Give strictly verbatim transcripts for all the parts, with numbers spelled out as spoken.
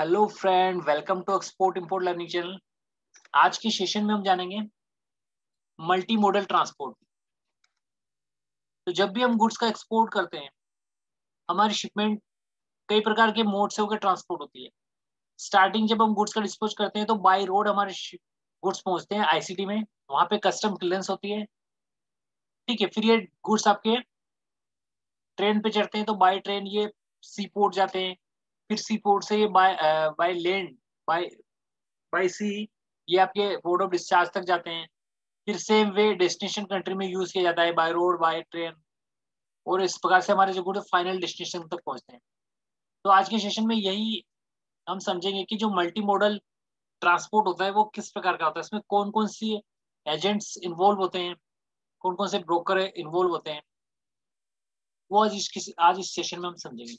Hello friend, welcome to export import learning channel. आज की session में हम जानेंगे मल्टी मॉडल ट्रांसपोर्ट। तो जब भी हम गुड्स का एक्सपोर्ट करते हैं, हमारी शिपमेंट कई प्रकार के मोड से होकर ट्रांसपोर्ट होती है। स्टार्टिंग जब हम गुड्स का डिस्पोज करते हैं तो बाय रोड हमारे गुड्स पहुंचते हैं आईसीटी में, वहां पे कस्टम क्लियरेंस होती है, ठीक है। फिर ये गुड्स आपके ट्रेन पे चढ़ते हैं तो बाय ट्रेन ये सी पोर्ट जाते हैं, फिर सी पोर्ट से ये by by land by by sea ये आपके पोर्ट ऑफ डिस्चार्ज तक जाते हैं। फिर सेम वे डेस्टिनेशन कंट्री में यूज किया जाता है, बाय रोड बाय ट्रेन, और इस प्रकार से हमारे जो गुड फाइनल डेस्टिनेशन तक पहुंचते हैं। तो आज के सेशन में यही हम समझेंगे कि जो मल्टी मॉडल ट्रांसपोर्ट होता है वो किस प्रकार का होता है, इसमें कौन कौन सी एजेंट्स इन्वॉल्व होते हैं, कौन कौन से ब्रोकर इन्वॉल्व होते हैं, वो आज इस आज इस सेशन में हम समझेंगे।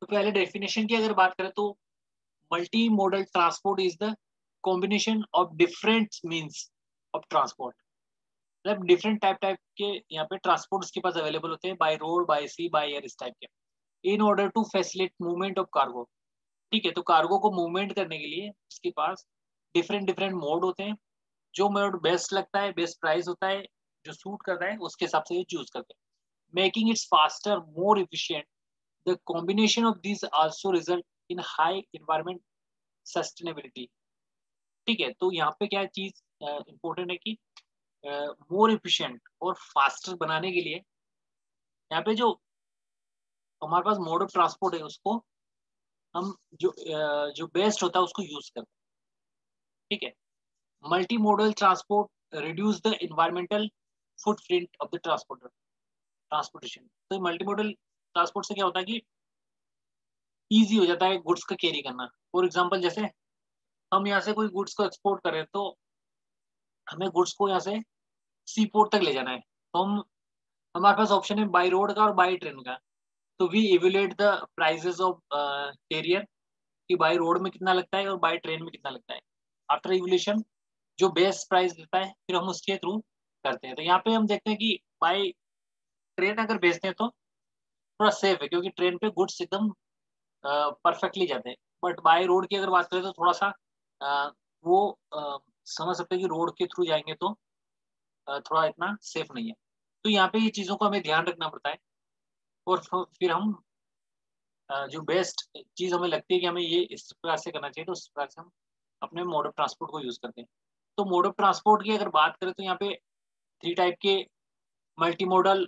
तो पहले डेफिनेशन की अगर बात करें तो multi modal transport is the combination of different means of transport, मतलब डिफरेंट टाइप टाइप के यहाँ पे ट्रांसपोर्ट उसके पास अवेलेबल होते हैं, by road by sea by air, इस टाइप के, in order to facilitate movement of cargo, ठीक है। तो कार्गो को मूवमेंट करने के लिए उसके पास डिफरेंट डिफरेंट मोड होते हैं। जो मोड बेस्ट लगता है, बेस्ट प्राइस होता है, जो सूट करता है, उसके हिसाब से ये चूज करते हैं। Making it faster, more efficient, the combination of these also result in high environment sustainability, ठीक है। तो यहाँ पे क्या चीज इम्पोर्टेंट uh, है कि मोर uh, efficient और फास्टर बनाने के लिए यहाँ पे जो हमारे पास मोड ऑफ ट्रांसपोर्ट है उसको हम जो uh, जो बेस्ट होता है उसको यूज करते हैं, ठीक है। Multi modal transport reduce the environmental footprint of the transporter transportation. तो मल्टी मॉडल ट्रांसपोर्ट से क्या होता है कि इजी हो जाता है गुड्स का कैरी करना। फॉर एग्जांपल, जैसे हम यहाँ से कोई गुड्स को एक्सपोर्ट करें तो हमें गुड्स को यहाँ से सी पोर्ट तक ले जाना है, तो हम हमारे पास ऑप्शन है बाय रोड का और बाय ट्रेन का। तो we evaluate the prices of carrier कि बाय रोड में कितना लगता है और बाय ट्रेन में कितना लगता है। आफ्टर एवेल्युएशन जो बेस्ट प्राइस देता है फिर हम उसके थ्रू करते हैं। तो यहाँ पे हम देखते हैं कि बाय ट्रेन अगर भेजते हैं तो थोड़ा सेफ है क्योंकि ट्रेन पे गुड्स एकदम परफेक्टली जाते हैं, बट बाय रोड की अगर बात करें तो थोड़ा सा आ, वो आ, समझ सकते हैं कि रोड के थ्रू जाएंगे तो आ, थोड़ा इतना सेफ नहीं है। तो यहाँ पे ये चीज़ों का हमें ध्यान रखना पड़ता है और फिर हम आ, जो बेस्ट चीज़ हमें लगती है कि हमें ये इस प्रकार से करना चाहिए तो उस प्रकार से हम अपने मोड ऑफ ट्रांसपोर्ट को यूज़ करते हैं। तो मोड ऑफ ट्रांसपोर्ट की अगर बात करें तो यहाँ पे थ्री टाइप के मल्टी मॉडल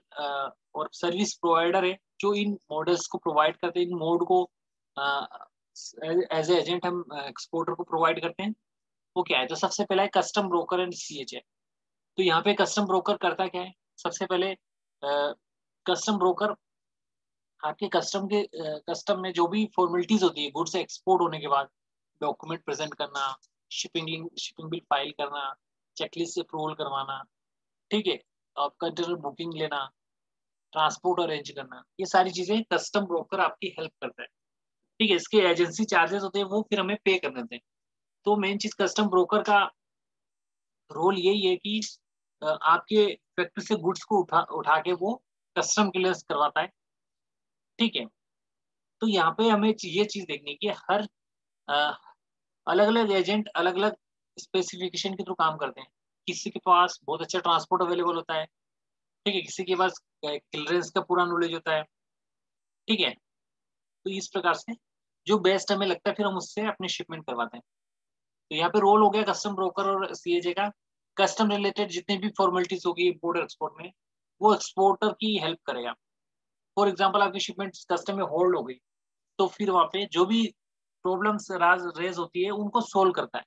और सर्विस प्रोवाइडर है जो इन मॉडल्स को प्रोवाइड करते हैं, इन मोड को एज ए एजेंट हम एक्सपोर्टर को प्रोवाइड करते हैं। वो क्या है? तो सबसे पहला है कस्टम ब्रोकर एंड सीएच है। तो यहाँ पे कस्टम ब्रोकर करता क्या है? सबसे पहले कस्टम ब्रोकर आपके कस्टम के कस्टम में जो भी फॉर्मेलिटीज होती है गुड्स एक्सपोर्ट होने के बाद, डॉक्यूमेंट प्रेजेंट करना, shipping link shipping bill file करना, चेकलिस्ट अप्रूवल करवाना, ठीक है, कंटेनर बुकिंग लेना, ट्रांसपोर्ट अरेंज करना, ये सारी चीजें कस्टम ब्रोकर आपकी हेल्प करता है, ठीक है। इसके एजेंसी चार्जेस होते हैं वो फिर हमें पे करने होते हैं। तो मेन चीज कस्टम ब्रोकर का रोल यही है कि आपके फैक्ट्री से गुड्स को उठा उठा के वो कस्टम क्लियरेंस करवाता है, ठीक है। तो यहाँ पे हमें ये चीज देखनी है कि हर अलग अलग एजेंट अलग अलग स्पेसिफिकेशन के थ्रू काम करते हैं। किसी के पास बहुत अच्छा ट्रांसपोर्ट अवेलेबल होता है, ठीक है, किसी के पास क्लियरेंस का पूरा नॉलेज होता है, ठीक है। तो इस प्रकार से जो बेस्ट हमें लगता है फिर हम उससे अपने शिपमेंट करवाते हैं। तो यहाँ पे रोल हो गया कस्टम ब्रोकर और सीएजे का। कस्टम रिलेटेड जितने भी फॉर्मेलिटीज होगी इम्पोर्ट और एक्सपोर्ट में वो एक्सपोर्टर की हेल्प करेगा। फॉर एग्जाम्पल, आपकी शिपमेंट कस्टम में होल्ड हो गई तो फिर वहाँ पे जो भी प्रॉब्लम्स रेज होती है उनको सोल्व करता है,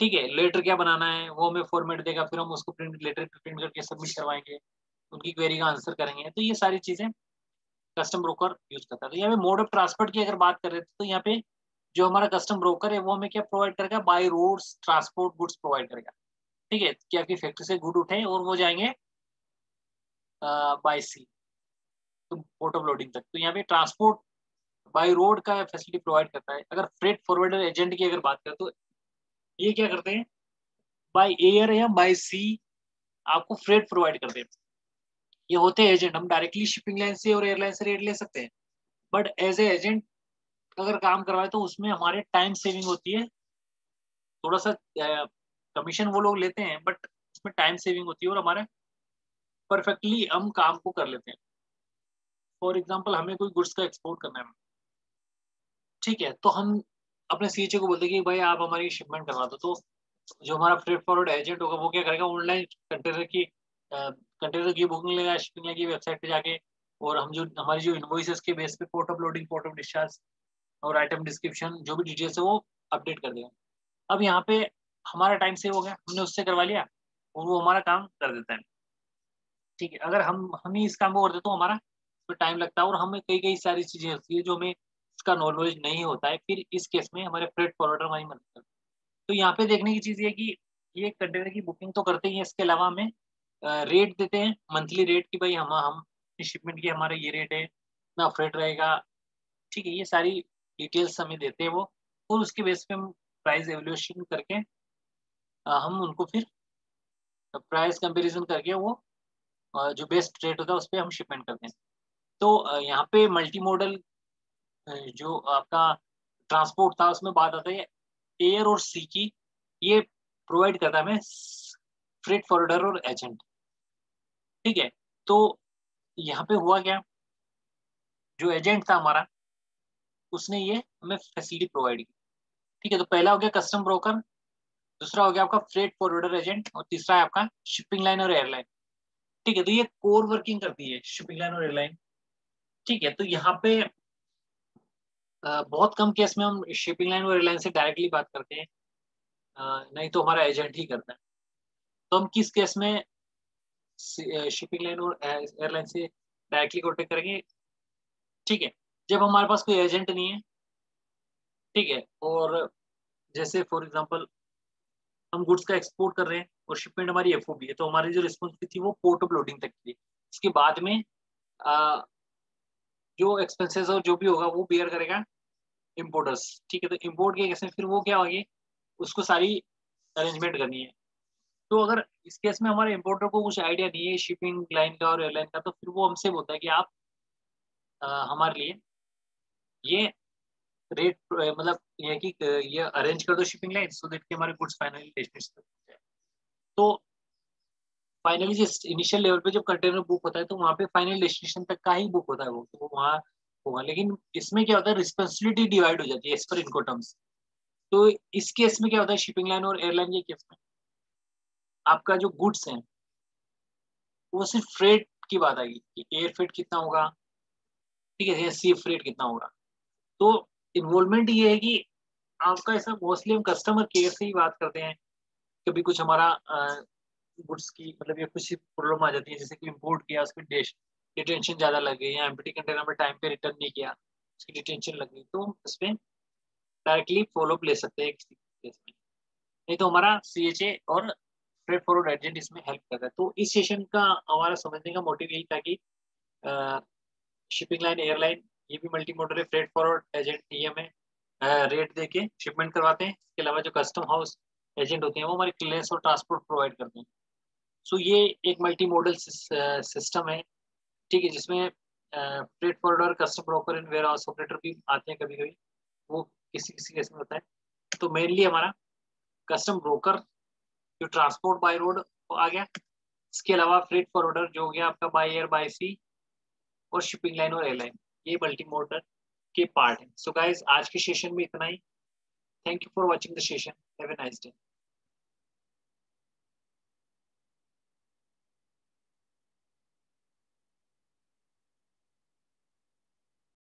ठीक है। लेटर क्या बनाना है वो हमें फॉर्मेट देगा, फिर हम उसको प्रिंट लेटर प्रिंट करके सबमिट करवाएंगे, उनकी क्वेरी का आंसर करेंगे। तो ये सारी चीजें कस्टम ब्रोकर यूज करता है। तो यहाँ पे मोड ऑफ ट्रांसपोर्ट की अगर बात करें तो यहाँ पे जो हमारा कस्टम ब्रोकर है वो हमें क्या प्रोवाइड करेगा? By road transport goods provide करेगा, ठीक है, कि आपकी फैक्ट्री से गुड उठे और वो जाएंगे बाय सी तो पोर्ट ऑफ लोडिंग तक। तो यहाँ पे ट्रांसपोर्ट बाय रोड का फैसिलिटी प्रोवाइड करता है। अगर फ्रेट फॉरवर्डर एजेंट की अगर बात करें तो ये क्या करते हैं? बाय एयर या बाय सी आपको फ्रेट प्रोवाइड करते हैं। ये होते हैं एजेंट, हम डायरेक्टली शिपिंग लाइन से और एयरलाइन से रेट ले सकते हैं, बट एज ए एजेंट अगर काम करवाए तो उसमें हमारे टाइम सेविंग होती है, थोड़ा सा कमीशन वो लोग लेते हैं बट उसमें टाइम सेविंग होती है और हमारे परफेक्टली हम काम को कर लेते हैं। फॉर एग्जाम्पल हमें कोई गुड्स का एक्सपोर्ट करना है, ठीक है, तो हम अपने सी एच ओ को बोलते हैं कि भाई आप हमारी शिपमेंट करवा दो, तो जो हमारा फ्रेट फॉरवर्ड एजेंट होगा वो क्या करेगा, ऑनलाइन कंटेनर की कंटेनर की बुकिंग लेगा, शिपिंग लेगी वेबसाइट पे जाके, और हम जो हमारी जो इनवॉइसेस के बेस पे port of loading, port of discharge और आइटम डिस्क्रिप्शन जो भी डिटेल्स है वो अपडेट कर देगा। अब यहाँ पे हमारा टाइम सेव हो गया, हमने उससे करवा लिया और वो हमारा काम कर देता है, ठीक है। अगर हम हम ही इस काम को करते तो हमारा टाइम लगता है और हमें कई कई सारी चीज़ें होती है जो हमें इसका नॉलेज नहीं होता है, फिर इस केस में हमारे फ्रेट फॉरवर्डर हमारी मदद करते हैं। तो यहाँ पे देखने की चीज़ ये कि ये कंटेनर की बुकिंग तो करते ही है, इसके अलावा हमें रेट देते हैं मंथली रेट की, भाई हम हम शिपमेंट की हमारा ये रेट है, इतना फ्रेट रहेगा, ठीक है, ये सारी डिटेल्स हमें देते हैं वो, और उसके बेस पे हम प्राइस एवल्यूशन करके हम उनको फिर प्राइस कंपेरिजन करके वो जो बेस्ट रेट होता है उस पर हम शिपमेंट करते हैं। तो यहाँ पे मल्टी मॉडल जो आपका ट्रांसपोर्ट था उसमें बात आता है एयर और सी की, ये प्रोवाइड करता है हमें फ्रेट फॉरवर्डर और एजेंट, ठीक है। तो यहाँ पे हुआ क्या, जो एजेंट था हमारा उसने ये हमें फैसिलिटी प्रोवाइड की, ठीक है। तो पहला हो गया कस्टम ब्रोकर, दूसरा हो गया आपका फ्रेट फॉरवर्डर एजेंट, और तीसरा है आपका शिपिंग लाइन और एयरलाइन, ठीक है। तो ये कोर वर्किंग करती है शिपिंग लाइन और एयरलाइन, ठीक है। तो यहाँ पे बहुत कम केस में हम शिपिंग लाइन और एयरलाइन से डायरेक्टली बात करते हैं, नहीं तो हमारा एजेंट ही करता है। तो हम किस केस में शिपिंग लाइन और एयरलाइन से डायरेक्टली कॉन्टेक्ट करेंगे, ठीक है, जब हमारे पास कोई एजेंट नहीं है, ठीक है। और जैसे फॉर एग्जांपल हम गुड्स का एक्सपोर्ट कर रहे हैं और शिपमेंट हमारी एफ ओ बी है, तो हमारी जो रिस्पॉन्सिबिलिटी थी वो पोर्ट ऑफ लोडिंग तक थी, इसके बाद में आ, जो एक्सपेंसेस और जो भी होगा वो बेयर करेगा इम्पोर्टर्स, ठीक है। तो इम्पोर्ट के केस में फिर वो क्या होगी, उसको सारी अरेंजमेंट करनी है। तो अगर इस केस में हमारे इम्पोर्टर को कुछ आइडिया नहीं है शिपिंग लाइन का और एयरलाइन का, तो फिर वो हमसे बोलता है कि आप आ, हमारे लिए ये रेट मतलब ये कि ये अरेंज कर दो शिपिंग लाइन, सो दैट कि हमारे गुड्स फाइनली डेस्टिनेशन तक जाए। तो फाइनली जिस इनिशियल लेवल पे जब कंटेनर बुक होता है तो वहाँ पे फाइनल डेस्टिनेशन तक का ही बुक होता है वो, तो वहाँ होगा। लेकिन इसमें क्या होता है, रिस्पॉन्सिबिलिटी डिवाइड हो जाती है एज पर इनको टर्म्स। तो इस केस में क्या होता है, शिपिंग लाइन और एयरलाइन के केस में आपका जो गुड्स है वो सिर्फ फ्रेट की बात आएगी कि एयर फ्रेट कितना होगा, ठीक है, या सी फ्रेट कितना होगा। तो इन्वॉल्वमेंट ये है कि आपका ऐसा मोस्टली हम कस्टमर केयर से ही बात करते हैं, कभी कुछ हमारा गुड्स की मतलब ये कुछ प्रॉब्लम आ जाती है, जैसे कि इम्पोर्ट किया उसकी डिटेंशन ज़्यादा लग गई, या एम्प्टी कंटेनर में टाइम पे रिटर्न नहीं किया उसकी डिटेंशन लग गई, तो हम इस पर डायरेक्टली फॉलोअप ले सकते हैं किसी केस में, नहीं तो हमारा सी एच ए और फ्रेट फॉरवर्ड एजेंट इसमें हेल्प कर रहा है। तो इस सेशन का हमारा समझने का मोटिव यही था कि शिपिंग लाइन एयरलाइन ये भी मल्टी मॉडल है, फ्रेट फॉरवर्ड एजेंट ये हमें रेट देके शिपमेंट करवाते हैं, इसके अलावा जो कस्टम हाउस एजेंट होते हैं वो हमारे क्लियरेंस और ट्रांसपोर्ट प्रोवाइड करते हैं। सो so, ये एक मल्टी मॉडल सिस्टम है, ठीक है, जिसमें freight forwarder, custom broker and warehouse operator भी आते हैं कभी कभी, वो किसी किसी केस में होता है। तो मेनली हमारा कस्टम ब्रोकर जो ट्रांसपोर्ट बाय रोड आ गया, इसके अलावा फ्रेट फॉरवर्डर जो हो गया आपका बाय एयर बाय सी, और शिपिंग लाइन और एयरलाइन, ये मल्टी मॉडल के पार्ट हैं। सो गाइज आज के सेशन में इतना ही, thank you for watching the session, have a nice day.